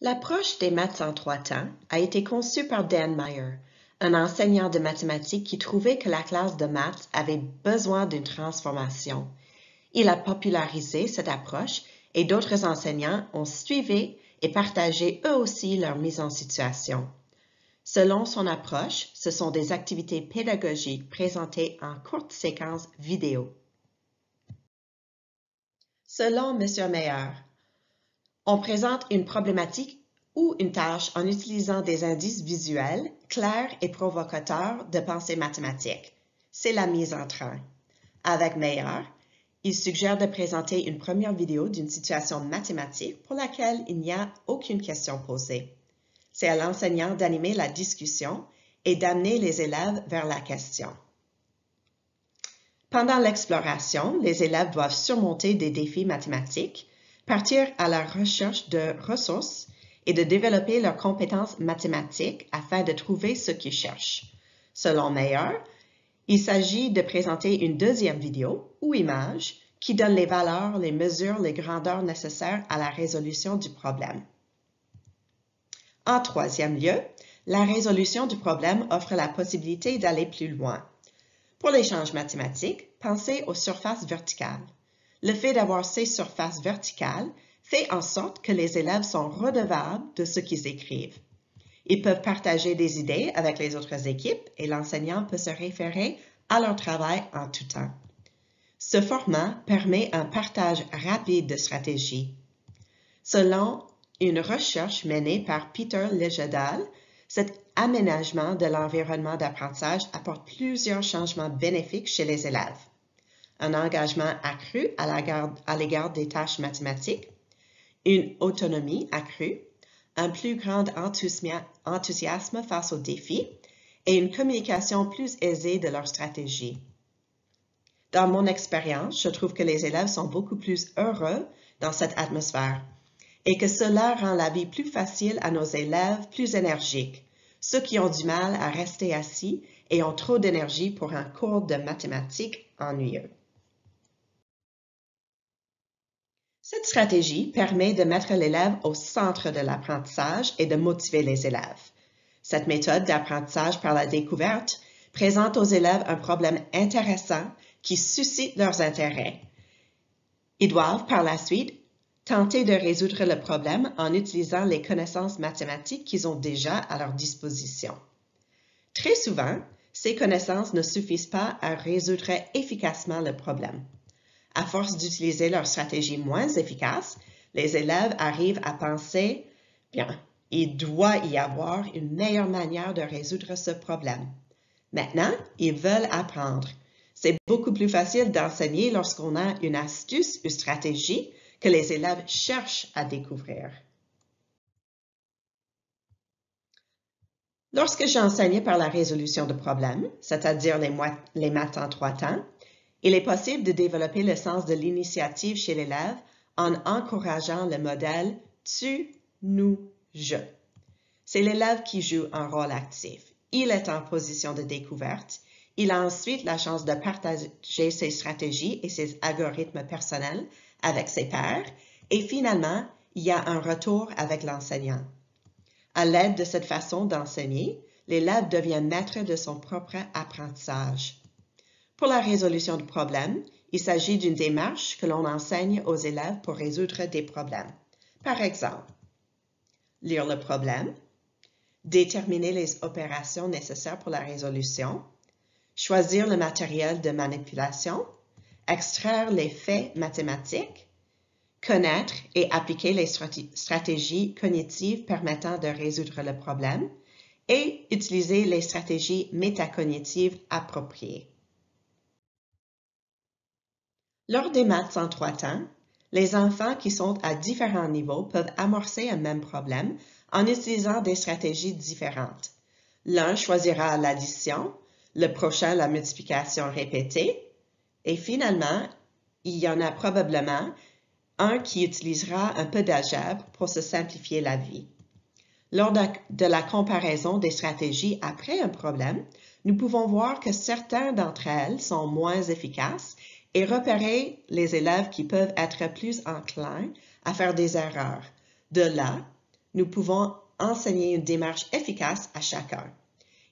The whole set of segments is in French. L'approche des maths en 3 temps a été conçue par Dan Meyer, un enseignant de mathématiques qui trouvait que la classe de maths avait besoin d'une transformation. Il a popularisé cette approche et d'autres enseignants ont suivi et partagé eux aussi leur mise en situation. Selon son approche, ce sont des activités pédagogiques présentées en courte séquence vidéo. Selon M. Meyer, on présente une problématique ou une tâche en utilisant des indices visuels clairs et provocateurs de pensée mathématique. C'est la mise en train. Avec Meyer, il suggère de présenter une première vidéo d'une situation mathématique pour laquelle il n'y a aucune question posée. C'est à l'enseignant d'animer la discussion et d'amener les élèves vers la question. Pendant l'exploration, les élèves doivent surmonter des défis mathématiques, partir à la recherche de ressources et de développer leurs compétences mathématiques afin de trouver ce qu'ils cherchent. Selon Meyer, il s'agit de présenter une deuxième vidéo ou image qui donne les valeurs, les mesures, les grandeurs nécessaires à la résolution du problème. En 3e lieu, la résolution du problème offre la possibilité d'aller plus loin. Pour l'échange mathématique, pensez aux surfaces verticales. Le fait d'avoir ces surfaces verticales fait en sorte que les élèves sont redevables de ce qu'ils écrivent. Ils peuvent partager des idées avec les autres équipes et l'enseignant peut se référer à leur travail en tout temps. Ce format permet un partage rapide de stratégies. Selon une recherche menée par Peter Liljedahl, cet aménagement de l'environnement d'apprentissage apporte plusieurs changements bénéfiques chez les élèves. Un engagement accru à l'égard des tâches mathématiques, une autonomie accrue, un plus grand enthousiasme face aux défis et une communication plus aisée de leur stratégie. Dans mon expérience, je trouve que les élèves sont beaucoup plus heureux dans cette atmosphère et que cela rend la vie plus facile à nos élèves, plus énergiques, ceux qui ont du mal à rester assis et ont trop d'énergie pour un cours de mathématiques ennuyeux. Cette stratégie permet de mettre l'élève au centre de l'apprentissage et de motiver les élèves. Cette méthode d'apprentissage par la découverte présente aux élèves un problème intéressant qui suscite leurs intérêts. Ils doivent par la suite tenter de résoudre le problème en utilisant les connaissances mathématiques qu'ils ont déjà à leur disposition. Très souvent, ces connaissances ne suffisent pas à résoudre efficacement le problème. À force d'utiliser leurs stratégies moins efficaces, les élèves arrivent à penser « Bien, il doit y avoir une meilleure manière de résoudre ce problème. » Maintenant, ils veulent apprendre. C'est beaucoup plus facile d'enseigner lorsqu'on a une astuce ou stratégie que les élèves cherchent à découvrir. Lorsque j'enseignais par la résolution de problèmes, c'est-à-dire les maths en 3 temps, il est possible de développer le sens de l'initiative chez l'élève en encourageant le modèle « tu, nous, je ». C'est l'élève qui joue un rôle actif. Il est en position de découverte. Il a ensuite la chance de partager ses stratégies et ses algorithmes personnels avec ses pairs. Et finalement, il y a un retour avec l'enseignant. À l'aide de cette façon d'enseigner, l'élève devient maître de son propre apprentissage. Pour la résolution de problèmes, il s'agit d'une démarche que l'on enseigne aux élèves pour résoudre des problèmes. Par exemple, lire le problème, déterminer les opérations nécessaires pour la résolution, choisir le matériel de manipulation, extraire les faits mathématiques, connaître et appliquer les stratégies cognitives permettant de résoudre le problème et utiliser les stratégies métacognitives appropriées. Lors des maths en 3 temps, les enfants qui sont à différents niveaux peuvent amorcer un même problème en utilisant des stratégies différentes. L'un choisira l'addition, le prochain la multiplication répétée et finalement, il y en a probablement un qui utilisera un peu d'algèbre pour se simplifier la vie. Lors de la comparaison des stratégies après un problème, nous pouvons voir que certaines d'entre elles sont moins efficaces et repérer les élèves qui peuvent être plus enclins à faire des erreurs. De là, nous pouvons enseigner une démarche efficace à chacun.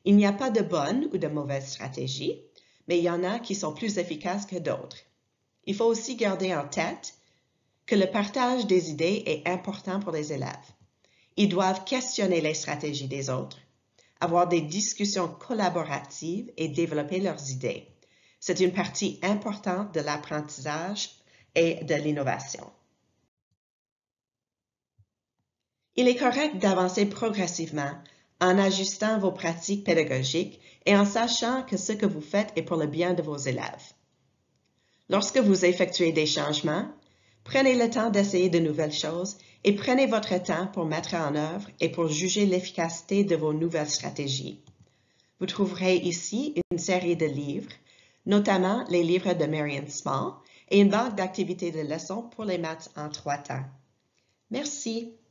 Il n'y a pas de bonne ou de mauvaise stratégie, mais il y en a qui sont plus efficaces que d'autres. Il faut aussi garder en tête que le partage des idées est important pour les élèves. Ils doivent questionner les stratégies des autres, avoir des discussions collaboratives et développer leurs idées. C'est une partie importante de l'apprentissage et de l'innovation. Il est correct d'avancer progressivement en ajustant vos pratiques pédagogiques et en sachant que ce que vous faites est pour le bien de vos élèves. Lorsque vous effectuez des changements, prenez le temps d'essayer de nouvelles choses et prenez votre temps pour mettre en œuvre et pour juger l'efficacité de vos nouvelles stratégies. Vous trouverez ici une série de livres, notamment les livres de Marian Small et une banque d'activités de leçons pour les maths en 3 temps. Merci.